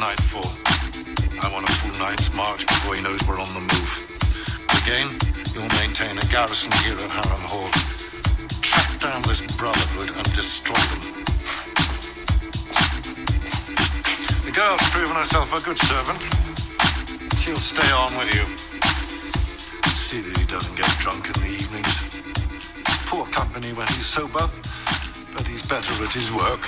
nightfall. I want a full night's march before he knows we're on the move. Again, you'll maintain a garrison here at Harran Hall. Track down this brotherhood and destroy them. The girl's proven herself a good servant. She'll stay on with you. See that he doesn't get drunk in the evenings. Poor company when he's sober, but he's better at his work.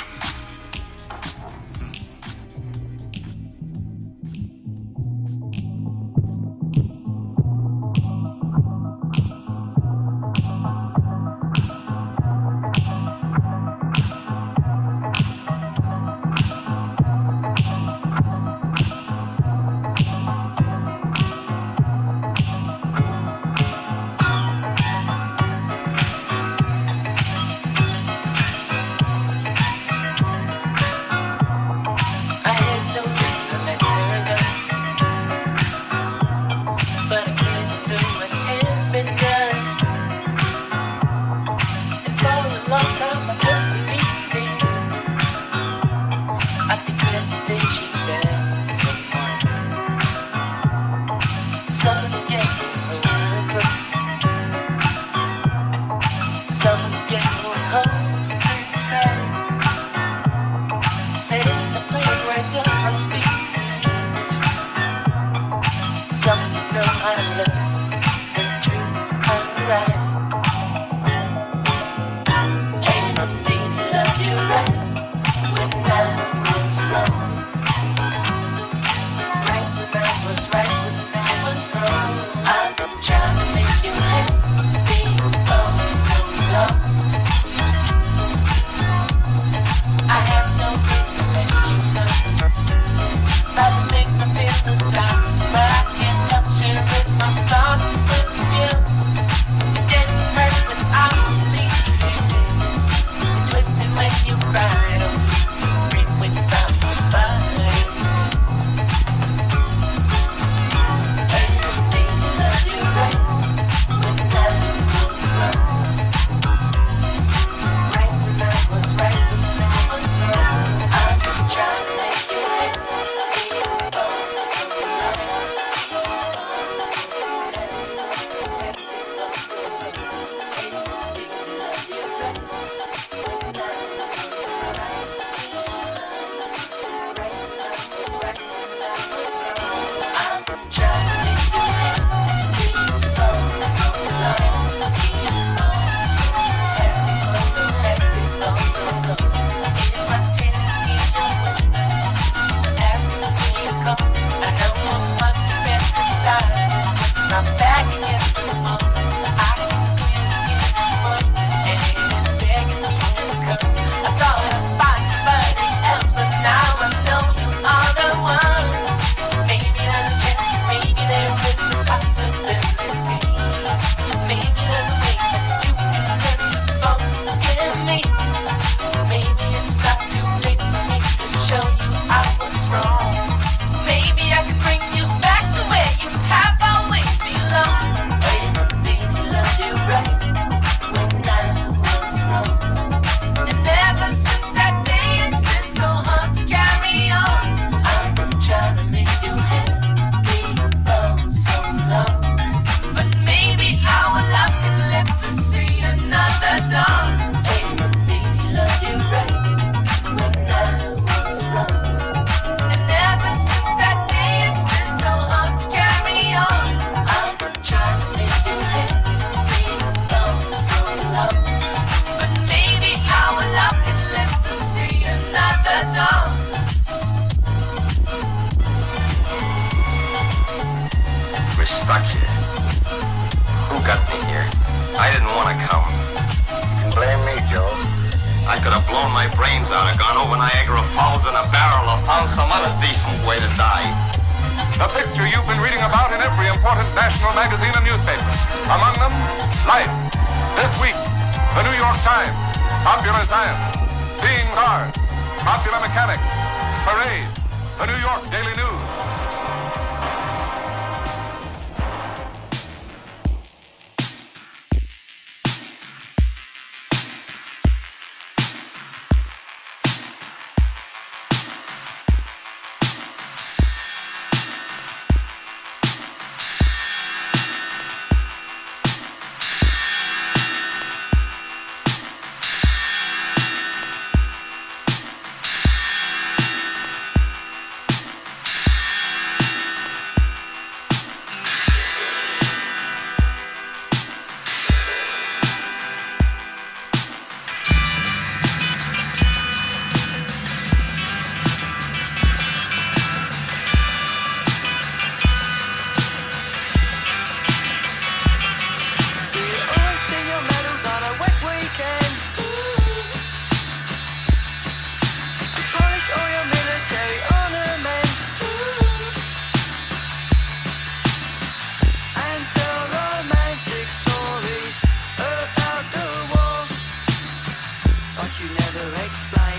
but you never explain.